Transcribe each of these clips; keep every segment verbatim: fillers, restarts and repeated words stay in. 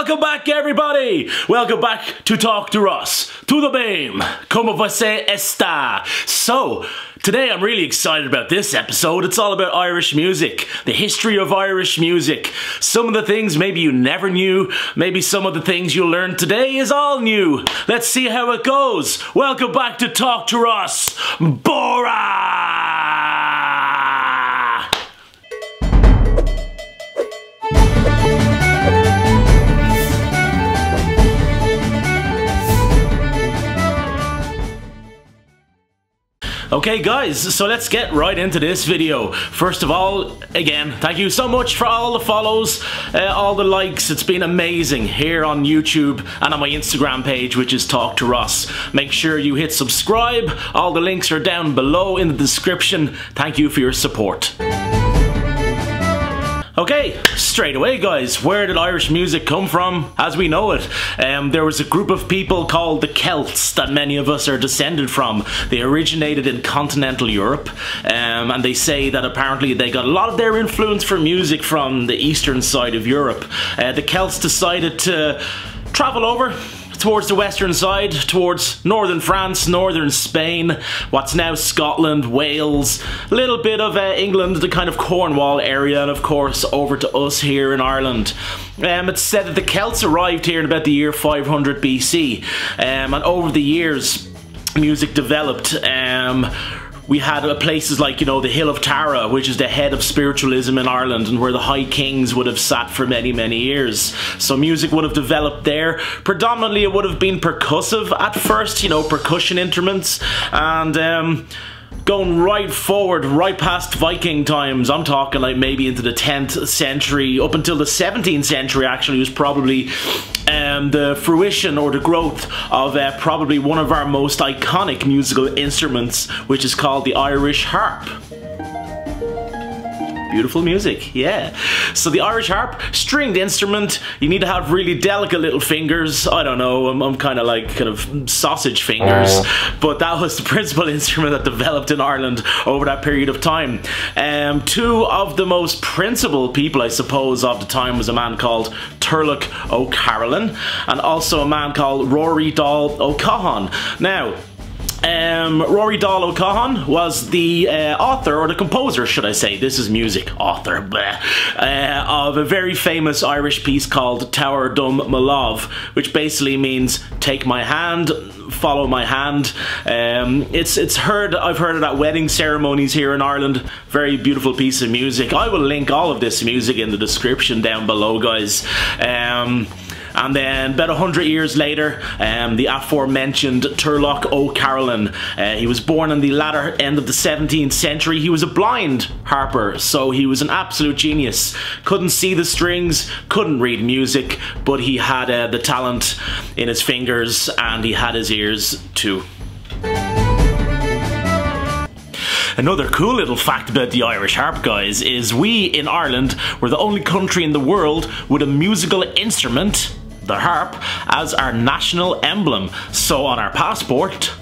Welcome back, everybody! Welcome back to Talk To Ross. Tudo bem? Como você está? So, today I'm really excited about this episode. It's all about Irish music, the history of Irish music. Some of the things maybe you never knew, maybe some of the things you learned today is all new. Let's see how it goes. Welcome back to Talk To Ross. Bora! Okay guys, so let's get right into this video. First of all, again, thank you so much for all the follows, uh, all the likes. It's been amazing here on YouTube and on my Instagram page, which is Talk To Ross. Make sure you hit subscribe. All the links are down below in the description. Thank you for your support. Okay, straight away guys, where did Irish music come from as we know it? Um, there was a group of people called the Celts that many of us are descended from. They originated in continental Europe, um, and they say that apparently they got a lot of their influence for music from the eastern side of Europe. Uh, the Celts decided to travel over towards the western side, towards northern France, northern Spain, what's now Scotland, Wales, a little bit of uh, England, the kind of Cornwall area, and of course over to us here in Ireland. Um, it's said that the Celts arrived here in about the year five hundred B C, um, and over the years music developed. Um, We had places like, you know, the Hill of Tara, which is the head of spiritualism in Ireland and where the High Kings would have sat for many, many years. So music would have developed there. Predominantly it would have been percussive at first, you know, percussion instruments. And um, going right forward, right past Viking times, I'm talking like maybe into the tenth century, up until the seventeenth century actually was probably Um, the fruition or the growth of uh, probably one of our most iconic musical instruments, which is called the Irish harp. Beautiful music, yeah. So the Irish harp, stringed instrument, you need to have really delicate little fingers. I don't know, I'm, I'm kind of like kind of sausage fingers, but that was the principal instrument that developed in Ireland over that period of time. Um, two of the most principal people, I suppose, of the time was a man called Turlough O'Carolan and also a man called Rory Dall O'Cahan. Now, Um, Rory Dall O'Cahan was the uh, author, or the composer should I say, this is music, author, bleh, uh, of a very famous Irish piece called Tower Dumb Malav, which basically means take my hand, follow my hand. Um, it's it's heard, I've heard it at wedding ceremonies here in Ireland. Very beautiful piece of music. I will link all of this music in the description down below guys. Um, And then about a hundred years later, um, the aforementioned Turlough O'Carolan. Uh, he was born in the latter end of the seventeenth century. He was a blind harper, so he was an absolute genius. Couldn't see the strings, couldn't read music, but he had uh, the talent in his fingers and he had his ears too. Another cool little fact about the Irish harp, guys, is we in Ireland were the only country in the world with a musical instrument, the harp, as our national emblem. So on our passport,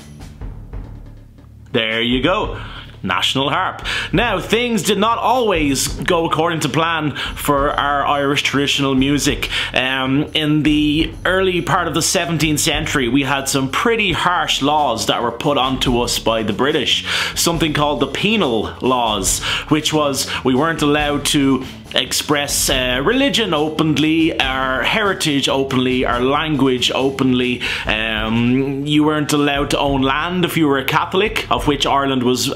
there you go, national harp. Now, things did not always go according to plan for our Irish traditional music. Um, in the early part of the seventeenth century, we had some pretty harsh laws that were put onto us by the British. Something called the penal laws, which was we weren't allowed to express uh, religion openly, our heritage openly, our language openly. Um, you weren't allowed to own land if you were a Catholic, of which Ireland was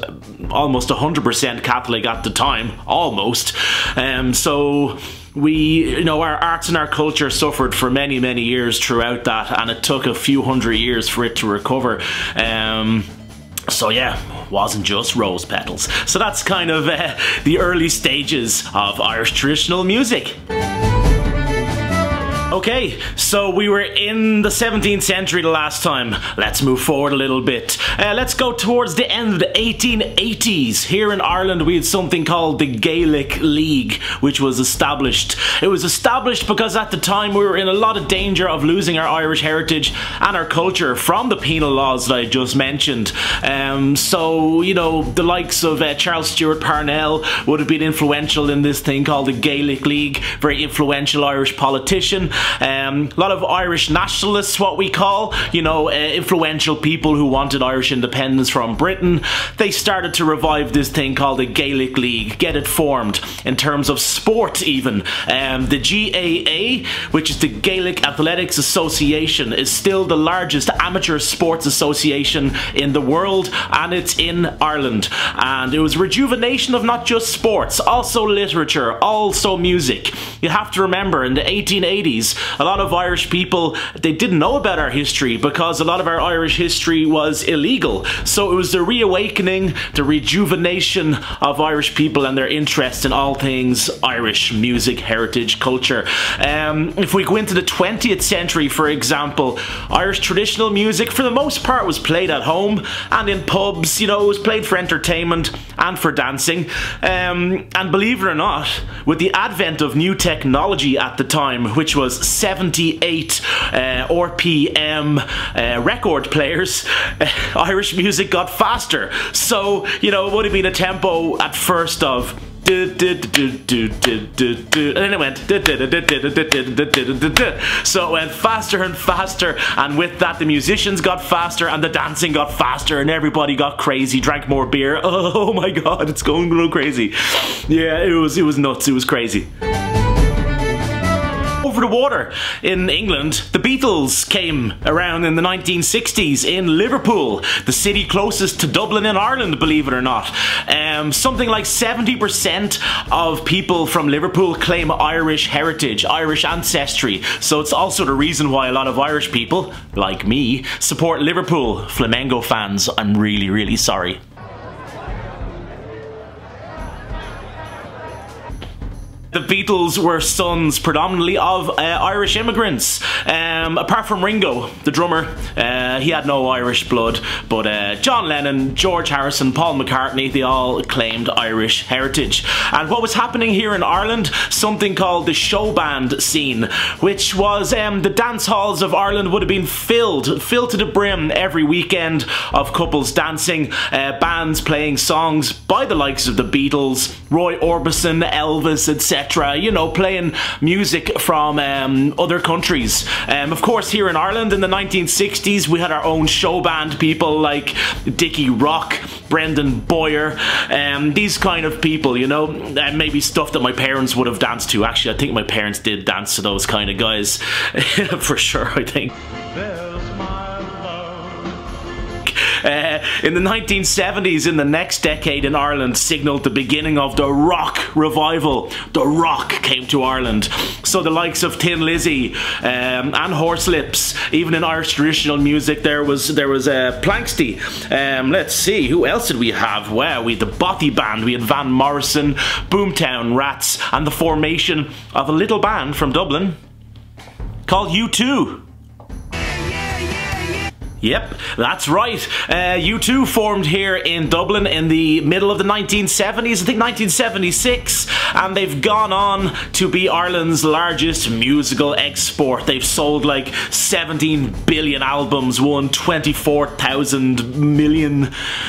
almost one hundred percent Catholic at the time, almost. Um, so we, you know, our arts and our culture suffered for many, many years throughout that, and it took a few hundred years for it to recover. Um, So yeah, wasn't just rose petals. So that's kind of uh, the early stages of Irish traditional music. Okay, so we were in the seventeenth century the last time. Let's move forward a little bit. Uh, let's go towards the end of the eighteen eighties. Here in Ireland we had something called the Gaelic League, which was established. It was established because at the time we were in a lot of danger of losing our Irish heritage and our culture from the penal laws that I just mentioned. Um, so, you know, the likes of uh, Charles Stewart Parnell would have been influential in this thing called the Gaelic League, very influential Irish politician. Um, a lot of Irish nationalists, what we call, you know, uh, influential people who wanted Irish independence from Britain. They started to revive this thing called the Gaelic League, get it formed in terms of sport even. Um, the G A A, which is the Gaelic Athletics Association, is still the largest amateur sports association in the world, and it's in Ireland. And it was rejuvenation of not just sports, also literature, also music. You have to remember, in the eighteen eighties, a lot of Irish people, they didn't know about our history because a lot of our Irish history was illegal. So it was the reawakening, the rejuvenation of Irish people and their interest in all things Irish music, heritage, culture. Um, if we go into the twentieth century, for example, Irish traditional music, for the most part, was played at home and in pubs. You know, it was played for entertainment and for dancing. Um, and believe it or not, with the advent of new technology at the time, which was seventy-eight uh, R P M uh, record players, uh, Irish music got faster. So, you know, it would have been a tempo at first of do, do, do, do, do, do, do. And then it went do, do, do, do, do, do, do, do, do. So it went faster and faster, and with that the musicians got faster and the dancing got faster and everybody got crazy, drank more beer. Oh my god, it's going a little crazy. Yeah, it was it was nuts, it was crazy. Over the water in England, the Beatles came around in the nineteen sixties in Liverpool, the city closest to Dublin in Ireland, believe it or not. Um, something like seventy percent of people from Liverpool claim Irish heritage, Irish ancestry, so it's also the reason why a lot of Irish people, like me, support Liverpool. Flamengo fans, I'm really, really sorry. The Beatles were sons predominantly of uh, Irish immigrants. Um, apart from Ringo, the drummer, uh, he had no Irish blood, but uh, John Lennon, George Harrison, Paul McCartney, they all claimed Irish heritage. And what was happening here in Ireland, something called the showband scene, which was um, the dance halls of Ireland would have been filled, filled to the brim every weekend of couples dancing, uh, bands playing songs by the likes of the Beatles, Roy Orbison, Elvis, et cetera. You know, playing music from um, other countries. Um, of course, here in Ireland in the nineteen sixties, we had our own show band people like Dickie Rock, Brendan Bowyer, um, these kind of people, you know, and maybe stuff that my parents would have danced to. Actually, I think my parents did dance to those kind of guys, for sure, I think. Uh, in the nineteen seventies, in the next decade in Ireland, signalled the beginning of the rock revival. The rock came to Ireland. So the likes of Thin Lizzy um, and Horslips, even in Irish traditional music, there was there was uh, Planxty. Um, let's see, who else did we have? Wow, we had the Bothy Band, we had Van Morrison, Boomtown Rats, and the formation of a little band from Dublin called U two. Yep, that's right. Uh, U two formed here in Dublin in the middle of the nineteen seventies, I think nineteen seventy-six, and they've gone on to be Ireland's largest musical export. They've sold like seventeen billion albums, won twenty-four thousand million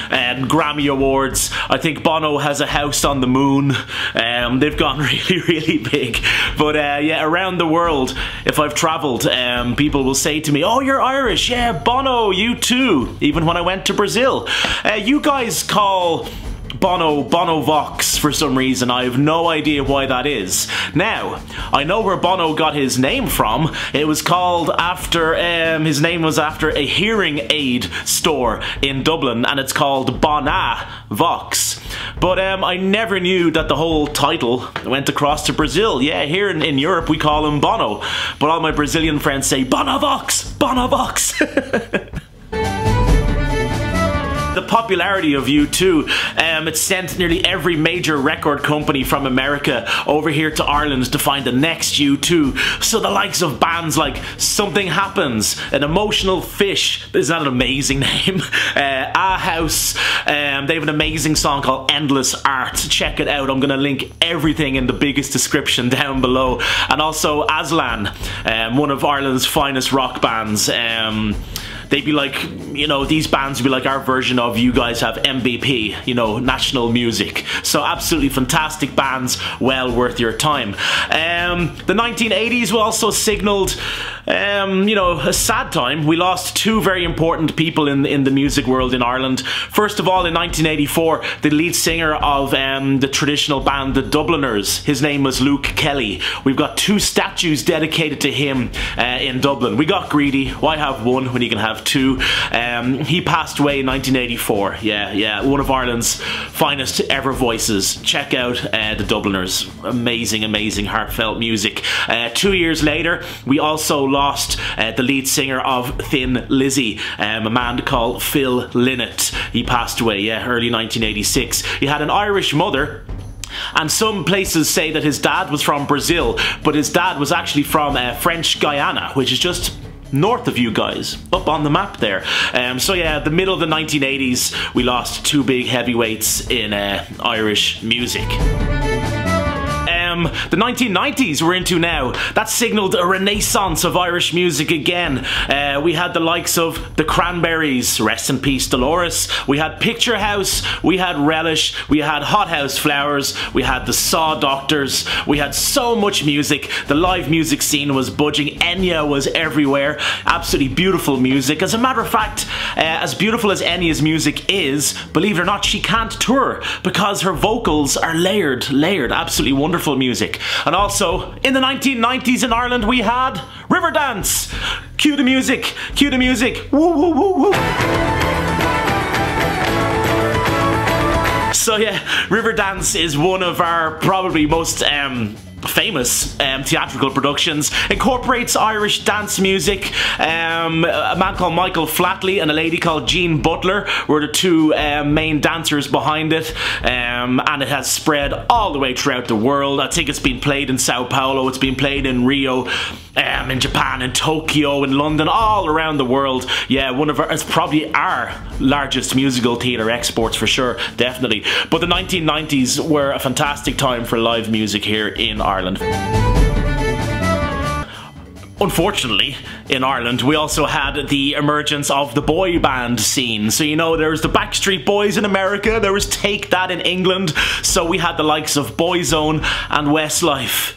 um, Grammy Awards. I think Bono has a house on the moon. Um, they've gone really, really big. But uh, yeah, around the world, if I've travelled, um, people will say to me, "Oh, you're Irish, yeah, Bono. You too," even when I went to Brazil. Uh, you guys call Bono, Bona Vox for some reason. I have no idea why that is. Now, I know where Bono got his name from. It was called after, um, his name was after a hearing aid store in Dublin, and it's called Bona Vox. But um, I never knew that the whole title went across to Brazil. Yeah, here in, in Europe we call him Bono, but all my Brazilian friends say, "Bona Vox, Bona Vox." The popularity of U two, um, it sent nearly every major record company from America over here to Ireland to find the next U two. So the likes of bands like Something Happens, An Emotional Fish, is that an amazing name? Uh, A House, um, they have an amazing song called Endless Art. Check it out, I'm going to link everything in the biggest description down below. And also Aslan, um, one of Ireland's finest rock bands. Um, they'd be like you know, these bands would be like our version of, you guys have M B P, you know, national music. So absolutely fantastic bands, well worth your time. Um, the nineteen eighties were also signalled, um, you know, a sad time. We lost two very important people in, in the music world in Ireland. First of all, in nineteen eighty-four, the lead singer of um, the traditional band, the Dubliners, his name was Luke Kelly. We've got two statues dedicated to him uh, in Dublin. We got greedy. Why have one when you can have two? Um, he passed away in nineteen eighty-four. Yeah, yeah. One of Ireland's finest ever voices. Check out uh, the Dubliners. Amazing, amazing heartfelt music. Uh, two years later, we also lost uh, the lead singer of Thin Lizzy, um, a man called Phil Lynott. He passed away, yeah, early nineteen eighty-six. He had an Irish mother, and some places say that his dad was from Brazil, but his dad was actually from uh, French Guiana, which is just north of you guys, up on the map there. Um, so yeah, the middle of the nineteen eighties, we lost two big heavyweights in uh, Irish music. Um, the nineteen nineties we're into now, that signalled a renaissance of Irish music again. Uh, we had the likes of the Cranberries, rest in peace Dolores, we had Picture House, we had Relish, we had Hothouse Flowers, we had the Saw Doctors, we had so much music. The live music scene was budging, Enya was everywhere, absolutely beautiful music. As a matter of fact, uh, as beautiful as Enya's music is, believe it or not, she can't tour because her vocals are layered, layered, absolutely wonderful music. Music. And also, in the nineteen nineties in Ireland, we had Riverdance. Cue the music, cue the music. Woo, woo, woo, woo. So yeah, Riverdance is one of our probably most um, famous um, theatrical productions. Incorporates Irish dance music. Um, a man called Michael Flatley and a lady called Jean Butler were the two um, main dancers behind it, um, and it has spread all the way throughout the world. I think it's been played in Sao Paulo, it's been played in Rio, um, in Japan, in Tokyo, in London, all around the world. Yeah, one of our, it's probably our largest musical theatre exports for sure, definitely. But the nineteen nineties were a fantastic time for live music here in Ireland. Ireland. Unfortunately, in Ireland, we also had the emergence of the boy band scene. So, you know, there was the Backstreet Boys in America, there was Take That in England, so we had the likes of Boyzone and Westlife.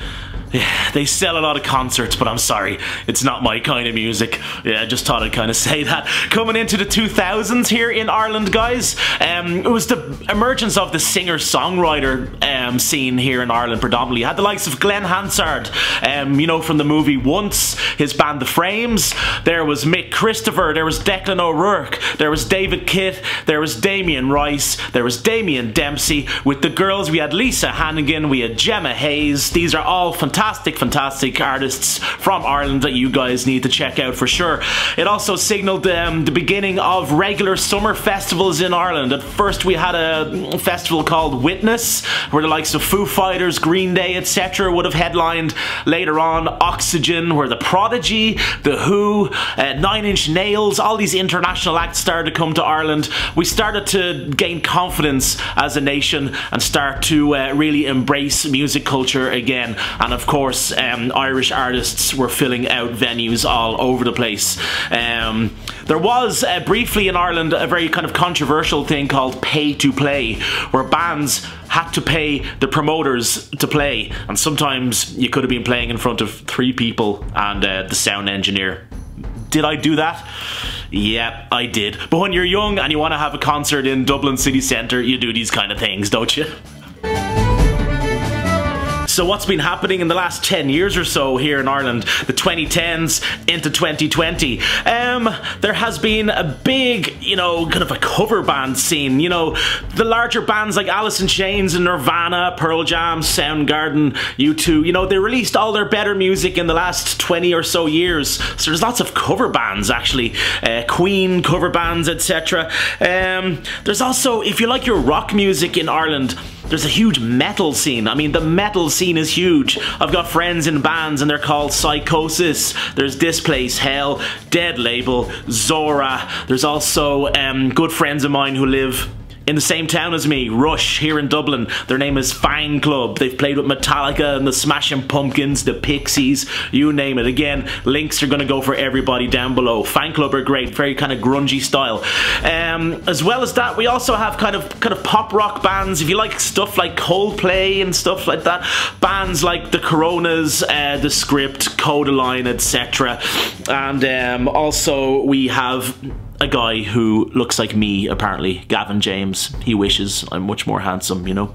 Yeah, they sell a lot of concerts, but I'm sorry, it's not my kind of music. Yeah, I just thought I'd kind of say that. Coming into the two thousands here in Ireland, guys, um, it was the emergence of the singer-songwriter um, scene here in Ireland predominantly. You had the likes of Glenn Hansard, um, you know, from the movie Once, his band The Frames. There was Mick Christopher, there was Declan O'Rourke, there was David Kitt, there was Damien Rice, there was Damien Dempsey. With the girls, we had Lisa Hannigan, we had Gemma Hayes. These are all fantastic. Fantastic, fantastic artists from Ireland that you guys need to check out for sure. It also signalled um, the beginning of regular summer festivals in Ireland. At first we had a festival called Witness, where the likes of Foo Fighters, Green Day, et cetera would have headlined. Later on, Oxygen, where the Prodigy, the Who, uh, Nine Inch Nails, all these international acts started to come to Ireland. We started to gain confidence as a nation and start to uh, really embrace music culture again. And of course, Of course, um, Irish artists were filling out venues all over the place. Um, there was uh, briefly in Ireland a very kind of controversial thing called pay to play, where bands had to pay the promoters to play, and sometimes you could have been playing in front of three people and uh, the sound engineer. Did I do that? Yep, I did. But when you're young and you want to have a concert in Dublin city centre, you do these kind of things, don't you? So what's been happening in the last ten years or so here in Ireland, the twenty tens into twenty twenty? Um, there has been a big, you know, kind of a cover band scene. You know, the larger bands like Alice in Chains and Nirvana, Pearl Jam, Soundgarden, U two, you know, they released all their better music in the last twenty or so years. So there's lots of cover bands, actually. Uh, Queen, cover bands, et cetera. Um, there's also, if you like your rock music in Ireland, there's a huge metal scene. I mean, the metal scene is huge. I've got friends in bands and they're called Psychosis. There's This Place Hell, Dead Label, Zora. There's also um, good friends of mine who live In the same town as me, Rush, here in Dublin, their name is Fine Club. They've played with Metallica and the Smashing Pumpkins, the Pixies, you name it. Again, links are going to go for everybody down below. Fine Club are great, very kind of grungy style. Um, as well as that, we also have kind of kind of pop rock bands. If you like stuff like Coldplay and stuff like that, bands like the Coronas, uh, the Script, Codaline, et cetera. And um, also we have a guy who looks like me, apparently, Gavin James. He wishes I'm much more handsome, you know?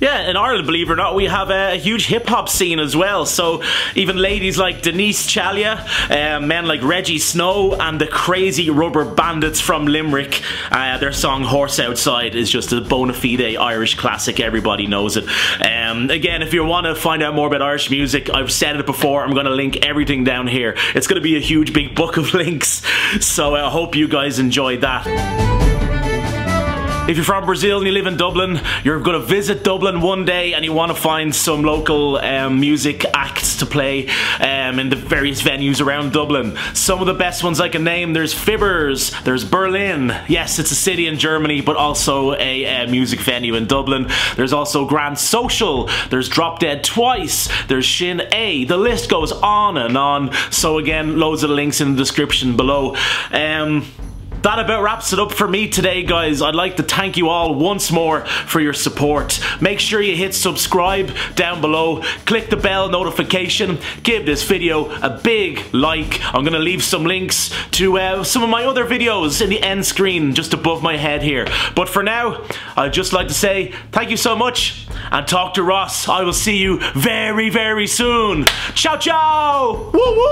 Yeah, in Ireland, believe it or not, we have a huge hip-hop scene as well. So even ladies like Denise Chalia, uh, men like Reggie Snow, and the Crazy Rubber Bandits from Limerick. Uh, their song Horse Outside is just a bona fide Irish classic. Everybody knows it. Um, again, if you want to find out more about Irish music, I've said it before, I'm going to link everything down here. It's going to be a huge big book of links. So I uh, hope you guys enjoyed that. If you're from Brazil and you live in Dublin, you're going to visit Dublin one day and you want to find some local um, music acts to play um, in the various venues around Dublin. Some of the best ones I can name, there's Fibbers, there's Berlin. Yes, it's a city in Germany, but also a, a music venue in Dublin. There's also Grand Social, there's Drop Dead Twice, there's Shin A. The list goes on and on. So again, loads of links in the description below. Um... That about wraps it up for me today, guys. I'd like to thank you all once more for your support. Make sure you hit subscribe down below, click the bell notification, give this video a big like. I'm gonna leave some links to uh, some of my other videos in the end screen just above my head here. But for now, I'd just like to say thank you so much, and Talk to Ross, I will see you very, very soon. Ciao, ciao! Woo, woo!